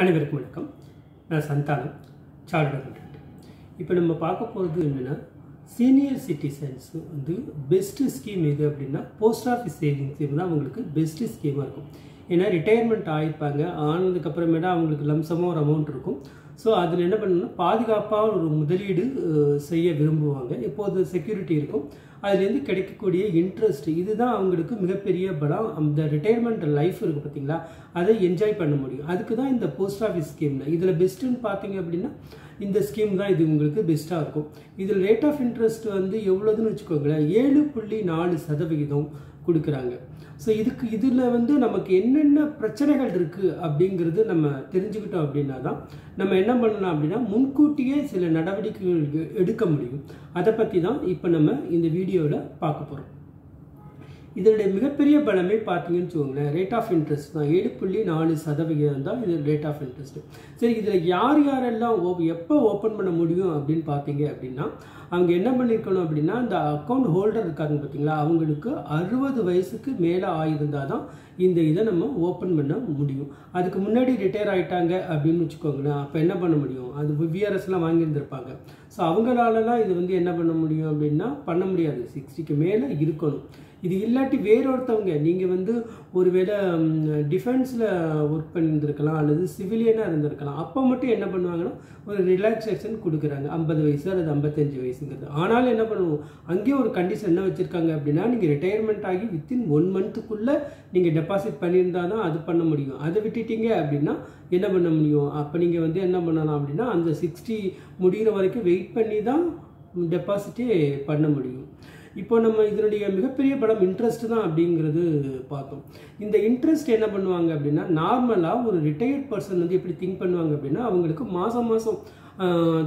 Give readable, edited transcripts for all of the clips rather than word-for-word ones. அனைவருக்கும் வணக்கம். நான் சந்தானம் சார்டர்ட். இப்போ நம்ம பார்க்க போகிறது என்னென்னா, சீனியர் சிட்டிசன்ஸ் வந்து பெஸ்ட்டு ஸ்கீம் எது அப்படின்னா போஸ்ட் ஆஃபீஸ் சேவிங்ஸ். இது தான் அவங்களுக்கு பெஸ்ட்டு ஸ்கீமாக இருக்கும். ஏன்னா ரிட்டையர்மெண்ட் ஆகிருப்பாங்க, ஆனதுக்கப்புறமேட்டா அவங்களுக்கு லம்சமாக ஒரு அமௌண்ட் இருக்கும். ஸோ அதில் என்ன பண்ணணும்னா பாதுகாப்பாக ஒரு முதலீடு செய்ய விரும்புவாங்க. இப்போது செக்யூரிட்டி இருக்கும், அதுலேருந்து கிடைக்கக்கூடிய இன்ட்ரெஸ்ட் இதுதான் அவங்களுக்கு மிகப்பெரிய பலம். அந்த ரிட்டையர்மெண்ட் லைஃப் இருக்குது பார்த்திங்களா, அதை என்ஜாய் பண்ண முடியும். அதுக்கு தான் இந்த போஸ்ட் ஆஃபீஸ் ஸ்கீம்ல இதில் பெஸ்ட்டுன்னு பார்த்தீங்க அப்படின்னா இந்த ஸ்கீம் தான் இது உங்களுக்கு பெஸ்ட்டாக இருக்கும். இதில் ரேட் ஆஃப் இன்ட்ரெஸ்ட் வந்து எவ்வளோதுன்னு வச்சுக்கோங்களேன், 7.4% கொடுக்குறாங்க. ஸோ இதில் வந்து நமக்கு என்னென்ன பிரச்சனைகள் இருக்குது அப்படிங்கிறது நம்ம தெரிஞ்சுக்கிட்டோம் அப்படின்னா தான் நம்ம என்ன பண்ணலாம் அப்படின்னா முன்கூட்டியே சில நடவடிக்கைகள் எடுக்க முடியும். அதை பற்றி தான் இப்போ நம்ம இந்த வீடியோவில் பார்க்க போகிறோம். இதனுடைய மிகப்பெரிய பலமே பார்த்தீங்கன்னு வச்சுக்கோங்களேன், ரேட் ஆஃப் இன்ட்ரெஸ்ட் தான். 7.4% தான் இது ரேட் ஆஃப் இன்ட்ரெஸ்ட். சரி, இதில் யாரெல்லாம் எப்போ ஓப்பன் பண்ண முடியும் அப்படின்னு பார்த்தீங்க அப்படின்னா, அவங்க என்ன பண்ணியிருக்கணும் அப்படின்னா இந்த அக்கௌண்ட் ஹோல்டர் இருக்காங்க பார்த்தீங்களா, அவங்களுக்கு 60 வயசுக்கு மேலே ஆகியிருந்தால் தான் இந்த இதை நம்ம ஓப்பன் பண்ண முடியும். அதுக்கு முன்னாடி ரிட்டையர் ஆகிட்டாங்க அப்படின்னு வச்சுக்கோங்களேன், அப்போ என்ன பண்ண முடியும், அது விஆர்எஸ்லாம் வாங்கியிருந்திருப்பாங்க. ஸோ அவங்களாலலாம் இது வந்து என்ன பண்ண முடியும் அப்படின்னா பண்ண முடியாது, 60க்கு மேலே இருக்கணும். இது இல்லாட்டி வேறொருத்தவங்க, நீங்கள் வந்து ஒருவேளை டிஃபென்ஸில் ஒர்க் பண்ணியிருந்துருக்கலாம் அல்லது சிவிலியனாக இருந்திருக்கலாம், அப்போ மட்டும் என்ன பண்ணுவாங்கன்னா ஒரு ரிலாக்ஸேஷன் கொடுக்குறாங்க 50 வயசு அல்லது 55 வயசுங்கிறது. ஆனாலும் என்ன பண்ணுவோம், அங்கேயே ஒரு கண்டிஷன் என்ன வச்சுருக்காங்க அப்படின்னா நீங்கள் ரிட்டையர்மெண்ட் ஆகி வித்தின் 1 மந்த்துக்குள்ளே நீங்கள் டெபாசிட் பண்ணியிருந்தால் தான் அது பண்ண முடியும். அதை விட்டுட்டீங்க அப்படின்னா என்ன பண்ண முடியும், அப்போ நீங்கள் வந்து என்ன பண்ணலாம் அப்படின்னா அந்த 60 முடிகிற வரைக்கும் வெயிட் பண்ணி தான் டெபாசிட்டே பண்ண முடியும். இப்போ நம்ம இதனுடைய மிகப்பெரிய படம் இன்ட்ரெஸ்ட் தான் அப்படிங்கிறது பார்த்தோம். இந்த இன்ட்ரெஸ்ட் என்ன பண்ணுவாங்க அப்படின்னா, நார்மலாக ஒரு ரிட்டையர்ட் பர்சன் வந்து எப்படி திங்க் பண்ணுவாங்க அப்படின்னா அவங்களுக்கு மாதம் மாதம்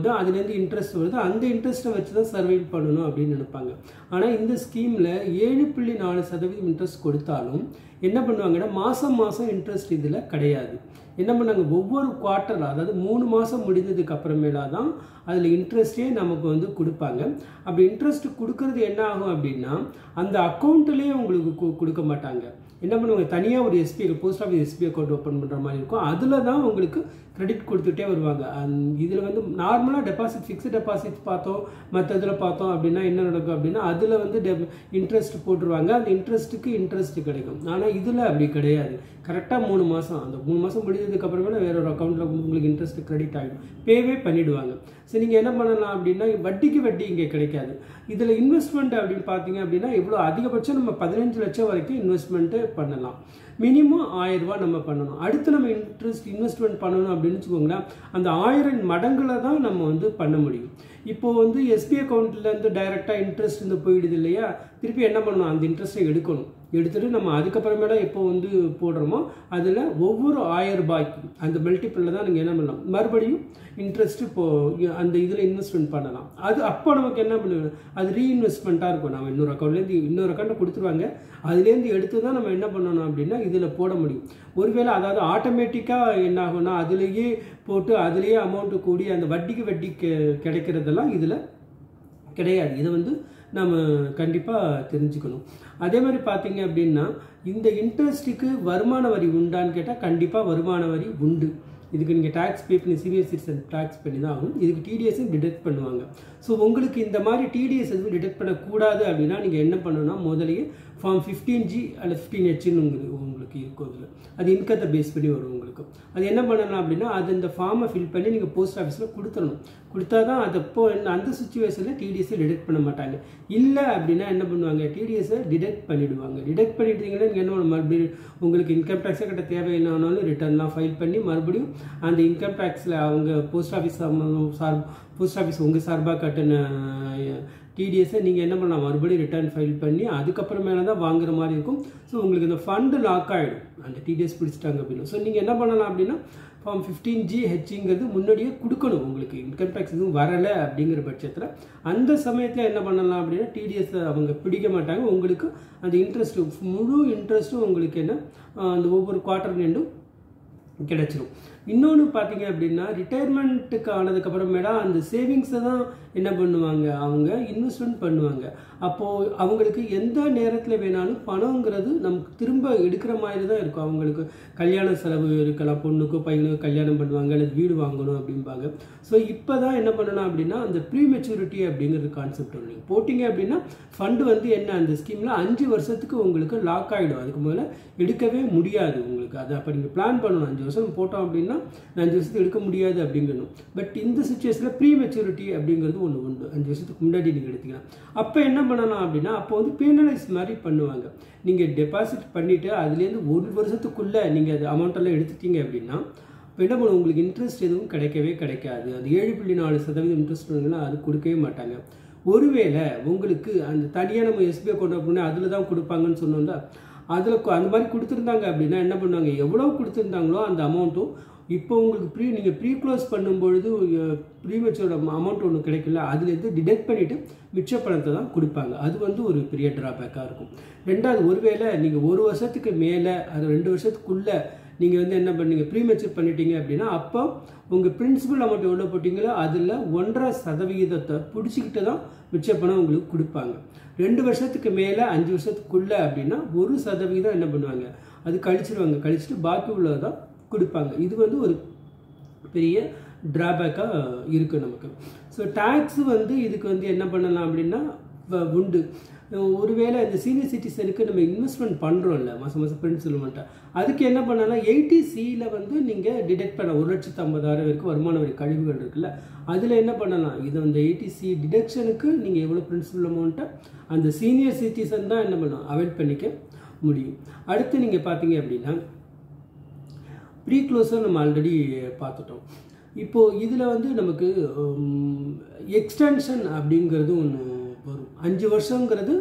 தான் அதுலேருந்து இன்ட்ரெஸ்ட் வருது, அந்த இன்ட்ரெஸ்ட்டை வச்சு தான் சர்வைவ் பண்ணணும் அப்படின்னு நினைப்பாங்க. ஆனால் இந்த ஸ்கீமில் 7.4% இன்ட்ரெஸ்ட் கொடுத்தாலும் என்ன பண்ணுவாங்கன்னா மாதம் மாதம் இன்ட்ரெஸ்ட் இதில் கிடையாது. என்ன பண்ணாங்க, ஒவ்வொரு குவார்ட்டரில், அதாவது 3 மாதம் முடிந்ததுக்கு அப்புறமேலா தான் அதில் இன்ட்ரெஸ்ட்டே நமக்கு வந்து கொடுப்பாங்க. அப்படி இன்ட்ரெஸ்ட் கொடுக்கறது என்ன ஆகும் அப்படின்னா அந்த அக்கௌண்ட்லேயே உங்களுக்கு கொடுக்க மாட்டாங்க. என்ன பண்ணுவாங்க, தனியாக ஒரு SB post office SB account open பண்ணுற மாதிரி இருக்கும், அதில் தான் உங்களுக்கு கிரெடிட் கொடுத்துட்டே வருவாங்க. இதில் வந்து நார்மலாக டெபாசிட், ஃபிக்ஸ்டு டெபாசிட் பார்த்தோம், மற்ற இதில் பார்த்தோம் அப்படின்னா என்ன நடக்கும் அப்படின்னா அதில் வந்து இன்ட்ரெஸ்ட் போட்டுருவாங்க, அந்த இன்ட்ரெஸ்ட்டுக்கு இன்ட்ரெஸ்ட் கிடைக்கும். ஆனால் இதில் அப்படி கிடையாது. கரெக்டாக 3 மாதம், அந்த 3 மாதம் முடிஞ்சதுக்கப்புறமே வேற ஒரு அக்கௌண்ட்டில் உங்களுக்கு இன்ட்ரெஸ்ட் கிரெடிட் ஆகிடும், பேவே பண்ணிவிடுவாங்க. சரி, நீங்கள் என்ன பண்ணலாம் அப்படின்னா வட்டிக்கு வட்டி இங்கே கிடைக்காது. இதில் இன்வெஸ்ட்மெண்ட் அப்படின்னு பார்த்தீங்க அப்படின்னா இவ்வளோ அதிகபட்சம் நம்ம 15 லட்சம் வரைக்கும் இன்வெஸ்ட்மெண்ட்டு பண்ணலாம். மினிமம் 1000 ரூபா நம்ம பண்ணணும். அடுத்து நம்ம இன்வெஸ்ட்மெண்ட் பண்ணணும் அப்படின்னு வச்சுக்கோங்களேன், அந்த 1000 மடங்களை தான் நம்ம வந்து பண்ண முடியும். இப்போது வந்து எஸ்பி அக்கௌண்ட்லேருந்து டைரெக்டாக இன்ட்ரெஸ்ட் வந்து போயிடுது இல்லையா, திருப்பி என்ன பண்ணணும், அந்த இன்ட்ரெஸ்ட்டை எடுக்கணும். எடுத்துகிட்டு நம்ம அதுக்கப்புறமேல எப்போ வந்து போடுறோமோ அதில் ஒவ்வொரு 1000 ரூபாய்க்கு அந்த மல்டிப்பிளில் தான் நீங்கள் என்ன பண்ணலாம், மறுபடியும் இன்ட்ரெஸ்ட்டு அந்த இதில் இன்வெஸ்ட்மெண்ட் பண்ணலாம். அது அப்போ நமக்கு என்ன பண்ணுவோம், அது ரீஇன்வெஸ்ட்மெண்ட்டாக இருக்கும். நம்ம இன்னொரு அக்கௌண்ட்டை கொடுத்துருவாங்க, அதுலேருந்து எடுத்து தான் நம்ம என்ன பண்ணணும் அப்படின்னா இதில் போட முடியும். ஒருவேளை அதாவது ஆட்டோமேட்டிக்காக என்ன ஆகும்னா அதுலேயே போட்டு அதுலேயே அமௌண்ட்டு கூடி அந்த வட்டிக்கு வட்டி கிடைக்கிறதெல்லாம் இதில் கிடையாது. இதை வந்து நம்ம கண்டிப்பாக தெரிஞ்சுக்கணும். அதே மாதிரி பார்த்தீங்க அப்படின்னா இந்த இன்ட்ரெஸ்ட்டுக்கு வருமான வரி உண்டான்னு கேட்டால் கண்டிப்பாக வருமான வரி உண்டு. இதுக்கு நீங்கள் டேக்ஸ் பே பண்ணி, சீனியர் சிட்டிசன் டேக்ஸ் பண்ணி தான் ஆகும். இதுக்கு டிடிஎஸும் டிடெக்ட் பண்ணுவாங்க. ஸோ உங்களுக்கு இந்த மாதிரி டிடிஎஸ் எதுவும் டிடெக்ட் பண்ணக்கூடாது அப்படின்னா நீங்கள் என்ன பண்ணணும்னா முதலையே ஃபார்ம் 15G அல்லது 15Hன்னு உங்களுக்கு இருக்கும். அதில் அது இன்கத்தை பேஸ் பண்ணி வரும் உங்களுக்கு. அது என்ன பண்ணணும் அப்படின்னா அது இந்த ஃபார்மை ஃபில் பண்ணி நீங்கள் போஸ்ட் ஆஃபீஸில் கொடுத்துடணும். கொடுத்தா தான் அது அப்போ அந்த சுச்சுவேஷனில் டிடிஎஸை டிடெக்ட் பண்ண மாட்டாங்க. இல்லை அப்படின்னா என்ன பண்ணுவாங்க, டிடிஎஸை டிடெக்ட் பண்ணிவிடுவாங்க. டிடெக்ட் பண்ணிட்டீங்கன்னா நீங்கள் என்ன மறுபடியும் உங்களுக்கு இன்கம் டேக்ஸை கட்ட தேவையில்லைனாலும் ரிட்டர்ன்லாம் ஃபைல் பண்ணி மறுபடியும் அந்த இன்கம் டேக்ஸில் அவங்க போஸ்ட் ஆஃபீஸ் உங்கள் சார்பாக கட்டின டிடிஎஸை நீங்கள் என்ன பண்ணலாம், மறுபடியும் ரிட்டர்ன் ஃபைல் பண்ணி அதுக்கப்புறமேல தான் வாங்குற மாதிரி இருக்கும். ஸோ உங்களுக்கு இந்த ஃபண்டு லாக் ஆகிடும், அந்த டிடிஎஸ் பிடிச்சிட்டாங்க அப்படின்னா. ஸோ நீங்கள் என்ன பண்ணலாம் அப்படின்னா ஃபார்ம் 15GHங்கிறது முன்னாடியே கொடுக்கணும். உங்களுக்கு இன்கம் டேக்ஸ் எதுவும் வரலை அப்படிங்கிற பட்சத்தில் அந்த சமயத்தில் என்ன பண்ணலாம் அப்படின்னா டிடிஎஸ் அவங்க பிடிக்க மாட்டாங்க. உங்களுக்கு அந்த இன்ட்ரெஸ்ட்டு முழு இன்ட்ரெஸ்ட்டும் உங்களுக்கு என்ன அந்த ஒவ்வொரு குவார்ட்டர் ரெண்டும் கிடைச்சிரும். இன்னொன்று பார்த்தீங்க அப்படின்னா ரிட்டையர்மெண்ட்டுக்கு ஆனதுக்கப்புறமேடா அந்த சேவிங்ஸை தான் என்ன பண்ணுவாங்க, அவங்க இன்வெஸ்ட்மெண்ட் பண்ணுவாங்க. அப்போது அவங்களுக்கு எந்த நேரத்தில் வேணாலும் பணங்கிறது நமக்கு திரும்ப எடுக்கிற மாதிரி தான் இருக்கும். அவங்களுக்கு கல்யாண செலவு இருக்கலாம், பொண்ணுக்கோ பையனுக்கோ கல்யாணம் பண்ணுவாங்க அல்லது வீடு வாங்கணும் அப்படிம்பாங்க. ஸோ இப்போ தான் என்ன பண்ணணும் அப்படின்னா அந்த ப்ரீ மெச்சூரிட்டி அப்படிங்கிறது கான்செப்ட் ஒன்று நீங்கள் போட்டிங்க அப்படின்னா ஃபண்டு வந்து என்ன அந்த ஸ்கீமில் 5 வருஷத்துக்கு உங்களுக்கு லாக் ஆகிடும். அதுக்கு முதல்ல எடுக்கவே முடியாது உங்களுக்கு. அது அப்போ நீங்கள் பிளான் பண்ணணும், 5 வருஷம் போட்டோம் அப்படின்னா 5 வருஷத்துக்கு எடுக்க முடியாது அப்படிங்கணும். பட் இந்த சுச்சுவேஷனில் ப்ரீ மெச்சூரிட்டி அப்படிங்கிறது ஒன்று உண்டு. 5 வருஷத்துக்கு முன்னாடி நீங்கள் எடுத்துக்கலாம். அப்போ என்ன பண்ணலாம் அப்படின்னா அப்போ வந்து பெனலைஸ் மாதிரி பண்ணுவாங்க. நீங்கள் டெபாசிட் பண்ணிவிட்டு அதுலேருந்து 1 வருஷத்துக்குள்ளே நீங்கள் அது அமௌண்ட்டெல்லாம் எடுத்துட்டீங்க அப்படின்னா இப்போ என்ன பண்ணுவோம், உங்களுக்கு இன்ட்ரெஸ்ட் எதுவும் கிடைக்கவே கிடைக்காது. அது 7.4% இன்ட்ரெஸ்ட் பண்ணுங்கன்னா அது கொடுக்கவே மாட்டாங்க. ஒருவேளை உங்களுக்கு அந்த தனியாக நம்ம எஸ்பிஐ கொண்டு அப்படின்னா அதில் தான் கொடுப்பாங்கன்னு சொன்னோம்ல, அதில் அந்த மாதிரி கொடுத்துருந்தாங்க அப்படின்னா என்ன பண்ணுவாங்க, எவ்வளோ கொடுத்துருந்தாங்களோ அந்த அமௌண்ட்டும் இப்போ உங்களுக்கு நீங்கள் ப்ரீ க்ளோஸ் பண்ணும்பொழுது ப்ரீமெச்சூர் அமௌண்ட் ஒன்று கிடைக்கல, அதுலேருந்து டிடெக்ட் பண்ணிவிட்டு மிச்ச பணத்தை தான் கொடுப்பாங்க. அது வந்து ஒரு பெரிய ட்ராபேக்காக இருக்கும். ரெண்டாவது, ஒருவேளை நீங்கள் 1 வருஷத்துக்கு மேலே அது 2 வருஷத்துக்குள்ளே நீங்கள் வந்து என்ன பண்ணீங்க ப்ரீமெச்சூர் பண்ணிட்டீங்க அப்படின்னா அப்போ உங்கள் பிரின்சிபல் அமௌண்ட் எவ்வளோ போட்டிங்களோ அதில் 1.5% பிடிச்சிக்கிட்டு தான் மிச்ச பணம் உங்களுக்கு கொடுப்பாங்க. 2 வருஷத்துக்கு மேலே 5 வருஷத்துக்குள்ளே அப்படின்னா 1% என்ன பண்ணுவாங்க அது கழிச்சிடுவாங்க. கழிச்சிட்டு பாக்கி உள்ளதான் கொடுப்பாங்க. இது வந்து ஒரு பெரிய ட்ராபேக்காக இருக்குது நமக்கு. ஸோ டேக்ஸ் வந்து இதுக்கு வந்து என்ன பண்ணலாம் அப்படின்னா உண்டு. ஒருவேளை இந்த சீனியர் சிட்டிசனுக்கு நம்ம இன்வெஸ்ட்மெண்ட் பண்ணுறோம்ல மாதம் மாதம் பிரின்சிபல்மெண்ட்டாக, அதுக்கு என்ன பண்ணலாம் 80Cயில் வந்து நீங்கள் டிடெக்ட் பண்ண 1,50,000 வரைக்கும் வருமான வரி கழிவுகள் இருக்குல்ல, அதில் என்ன பண்ணலாம் இது அந்த 80C டிடக்ஷனுக்கு நீங்கள் எவ்வளோ பிரின்சிபல் அமௌண்ட்டை அந்த சீனியர் சிட்டிசன் தான் என்ன பண்ணலாம் அவாய்ட் பண்ணிக்க முடியும். அடுத்து நீங்கள் பார்த்தீங்க அப்படின்னா ப்ரீ க்ளோஸர் நம்ம ஆல்ரெடி பார்த்துட்டோம். இப்போது இதில் வந்து நமக்கு எக்ஸ்டென்ஷன் அப்படிங்கிறது ஒன்று வரும். 5 வருஷங்கிறது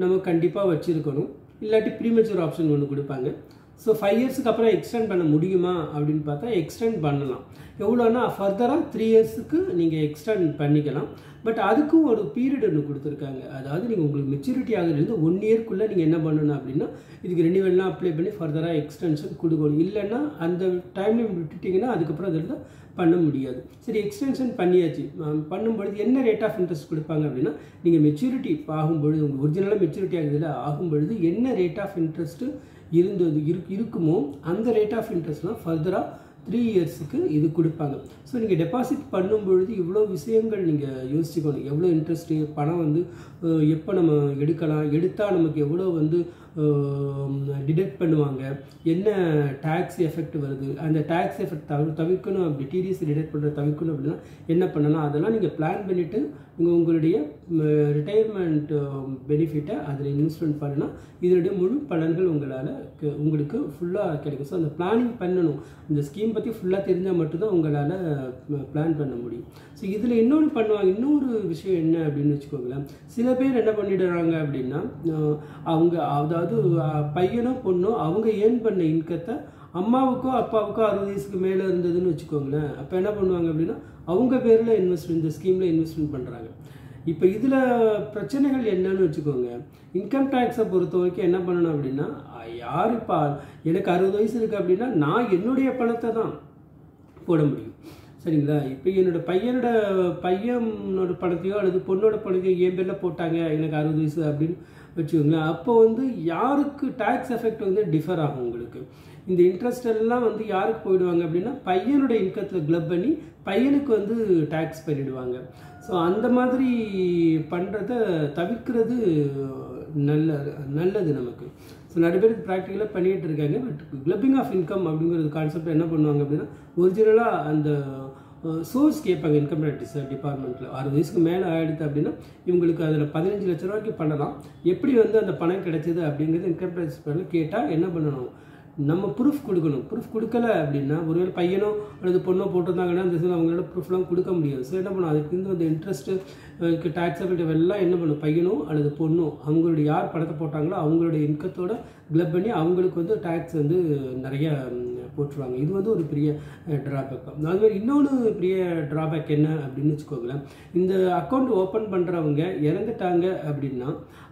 நம்ம கண்டிப்பாக வச்சுருக்கணும், இல்லாட்டி ப்ரீமெச்சூர் ஆப்ஷன் ஒன்று கொடுப்பாங்க. ஸோ 5 இயர்ஸுக்கு அப்புறம் எக்ஸ்டெண்ட் பண்ண முடியுமா அப்படின்னு பார்த்தா எக்ஸ்டெண்ட் பண்ணலாம். எவ்வளோன்னா ஃபர்தராக 3 இயர்ஸுக்கு நீங்கள் எக்ஸ்டெண்ட் பண்ணிக்கலாம். பட் அதுக்கும் ஒரு பீரியட் ஒன்று கொடுத்துருக்காங்க. அதாவது நீங்கள் உங்களுக்கு மெச்சூரிட்டி ஆகுறது 1 இயர்க்குள்ளே நீங்கள் என்ன பண்ணணும் அப்படின்னா இதுக்கு ரெனிவல்லாம் அப்ளை பண்ணி ஃபர்தராக எக்ஸ்டென்ஷன் கொடுக்கணும். இல்லைன்னா அந்த டைமில் விட்டுட்டிங்கன்னா அதுக்கப்புறம் அதில் பண்ண முடியாது. சரி, எக்ஸ்டென்ஷன் பண்ணியாச்சு பண்ணும்பொழுது என்ன ரேட் ஆஃப் இன்ட்ரெஸ்ட் கொடுப்பாங்க அப்படின்னா நீங்கள் மெச்சூரிட்டி ஆகும்பொழுது உங்களுக்கு ஒரிஜினலாக மெச்சூரிட்டி ஆகுதில்ல ஆகும்பொழுது என்ன ரேட் ஆஃப் இன்ட்ரெஸ்ட்டு இருந்தது இருக்குமோ அந்த ரேட் ஆஃப் இன்ட்ரெஸ்ட்லாம் ஃபர்தராக 3 இயர்ஸுக்கு இது கொடுப்பாங்க. ஸோ நீங்கள் டெபாசிட் பண்ணும்பொழுது இவ்வளோ விஷயங்கள் நீங்கள் யோசிச்சுக்கணும். எவ்வளோ இன்ட்ரெஸ்ட்டு, பணம் வந்து எப்போ நம்ம எடுக்கலாம், எடுத்தால் நமக்கு எவ்வளோ வந்து டிடெக்ட் பண்ணுவாங்க, என்ன டேக்ஸ் எஃபெக்ட் வருது, அந்த டேக்ஸ் எஃபெக்ட் தவிர்க்கணும் அப்படி டிடிஎஸ் டிடெக்ட் பண்ணுறது தவிர்க்கணும் அப்படின்னா என்ன பண்ணலாம், அதெல்லாம் நீங்கள் பிளான் பண்ணிவிட்டு நீங்கள் உங்களுடைய ரிட்டையர்மெண்ட் பெனிஃபிட்டை அதில் இன்வெஸ்ட்மெண்ட் பண்ணினா இதனுடைய முழு பலன்கள் உங்களுக்கு ஃபுல்லாக கிடைக்கும். ஸோ அந்த பிளானிங் பண்ணணும். இந்த ஸ்கீம் பற்றி ஃபுல்லாக தெரிஞ்சால் மட்டும்தான் உங்களால் பிளான் பண்ண முடியும். ஸோ இதில் இன்னொன்று பண்ணுவாங்க, இன்னொரு விஷயம் என்ன அப்படின்னு வச்சுக்கோங்களேன், சில பேர் என்ன பண்ணிடுறாங்க அப்படின்னா அவங்க அதாவது பையனோ பொண்ணோ அவங்க ஏர்ன் பண்ண இன்கத்தை அம்மாவுக்கோ அப்பாவுக்கோ 60 வயசுக்கு மேலே இருந்ததுன்னு வச்சுக்கோங்களேன். அப்போ என்ன பண்ணுவாங்க அப்படின்னா அவங்க பேரில் இந்த ஸ்கீமில் இன்வெஸ்ட்மெண்ட் பண்ணுறாங்க. இப்போ இதில் பிரச்சனைகள் என்னன்னு வச்சுக்கோங்க, இன்கம் டேக்ஸை பொறுத்த வரைக்கும் என்ன பண்ணணும் அப்படின்னா யார் இப்போ எனக்கு 60 வயசு இருக்குது அப்படின்னா நான் என்னுடைய பணத்தை தான் போட முடியும். சரிங்களா, இப்போ என்னோடய பையனோட பணத்தையோ அல்லது பொண்ணோட பணத்தையோ என் பேரில் போட்டாங்க எனக்கு 60 வயசு அப்படின்னு வச்சுக்கோங்களேன். அப்போ வந்து யாருக்கு டேக்ஸ் எஃபெக்ட் வந்து டிஃபர் ஆகும். உங்களுக்கு இந்த இன்ட்ரெஸ்ட் எல்லாம் வந்து யாருக்கு போயிடுவாங்க அப்படின்னா பையனோட இன்கத்தில் கிளப் பண்ணி பையனுக்கு வந்து டேக்ஸ் பண்ணிடுவாங்க. ஸோ அந்த மாதிரி பண்ணுறத தவிர்க்கிறது நல்லது நமக்கு. ஸோ நிறைய பேர் ப்ராக்டிக்கலாக பண்ணிகிட்டு இருக்காங்க. பட் கிளப்பிங் ஆஃப் இன்கம் அப்படிங்கிறது கான்செப்ட் என்ன பண்ணுவாங்க அப்படின்னா ஒரிஜினலாக அந்த சோர்ஸ் கேட்பாங்க இன்கம் டேக்ஸ் டிபார்ட்மெண்ட்டில். 60 வயசுக்கு மேலே ஆகிடுது அப்படின்னா இவங்களுக்கு அதில் 15 லட்ச ரூபாய்க்கு பண்ணலாம். எப்படி வந்து அந்த பணம் கிடைச்சது அப்படிங்கிறது இன்கம் டேக்ஸ் டிபார்ட்மெண்ட் கேட்டால் என்ன பண்ணணும், நம்ம ப்ரூஃப் கொடுக்கணும். ப்ரூஃப் கொடுக்கலை அப்படின்னா ஒருவேளை பையனோ அல்லது பொண்ணோ போட்டிருந்தாங்கன்னா அந்த சீசன் அவங்களால ப்ரூஃப்லாம் கொடுக்க முடியாது. ஸோ என்ன பண்ணும், அதுக்கு அந்த இன்ட்ரெஸ்ட்டு டேக்ஸ் அப்படின்ற எல்லாம் என்ன பண்ணும், பையனோ அல்லது பொண்ணோ அவங்களுடைய யார் பணத்தை போட்டாங்களோ அவங்களுடைய இன்கத்தோட கிளப் பண்ணி அவங்களுக்கு வந்து டேக்ஸ் வந்து நிறைய போட்டுருவாங்க. இது வந்து ஒரு பெரிய டிராபேக். அது மாதிரி இன்னொரு பெரிய டிராபேக் என்ன அப்படின்னு வச்சுக்கோங்களேன், இந்த அக்கௌண்ட் ஓப்பன் பண்ணுறவங்க இறந்துட்டாங்க அப்படின்னா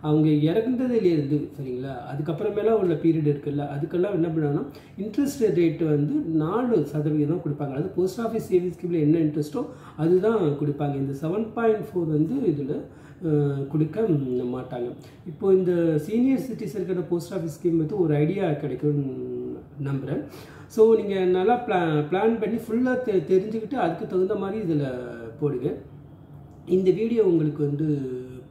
அவங்க இறந்ததுலேருந்து சரிங்களா அதுக்கப்புறமேலாம் உள்ள பீரியட் இருக்குல்ல அதுக்கெல்லாம் என்ன பண்ணுவாங்கன்னா இன்ட்ரெஸ்ட் ரேட்டு வந்து 4% கொடுப்பாங்க. அது போஸ்ட் ஆஃபீஸ் சேவிங்ஸ் ஸ்கீமில் என்ன இன்ட்ரெஸ்ட்டோ அதுதான் கொடுப்பாங்க. இந்த 7.4 வந்து இதில் கொடுக்க மாட்டாங்க. இப்போ இந்த சீனியர் சிட்டிசனுக்கான போஸ்ட் ஆஃபீஸ் ஸ்கீம் வந்து ஒரு ஐடியா கிடைக்கும்னு நம்புகிறேன். ஸோ நீங்கள் நல்லா பிளான் பண்ணி ஃபுல்லாக தெரிஞ்சுக்கிட்டு அதுக்கு தகுந்த மாதிரி இதில் போடுங்க. இந்த வீடியோ உங்களுக்கு வந்து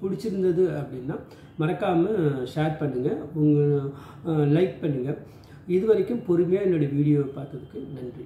பிடிச்சிருந்தது அப்படின்னா மறக்காமல் ஷேர் பண்ணுங்கள், உங்கள் லைக் பண்ணுங்கள். இது வரைக்கும் பொறுமையாக என்னுடைய வீடியோவை பார்த்ததுக்கு நன்றி.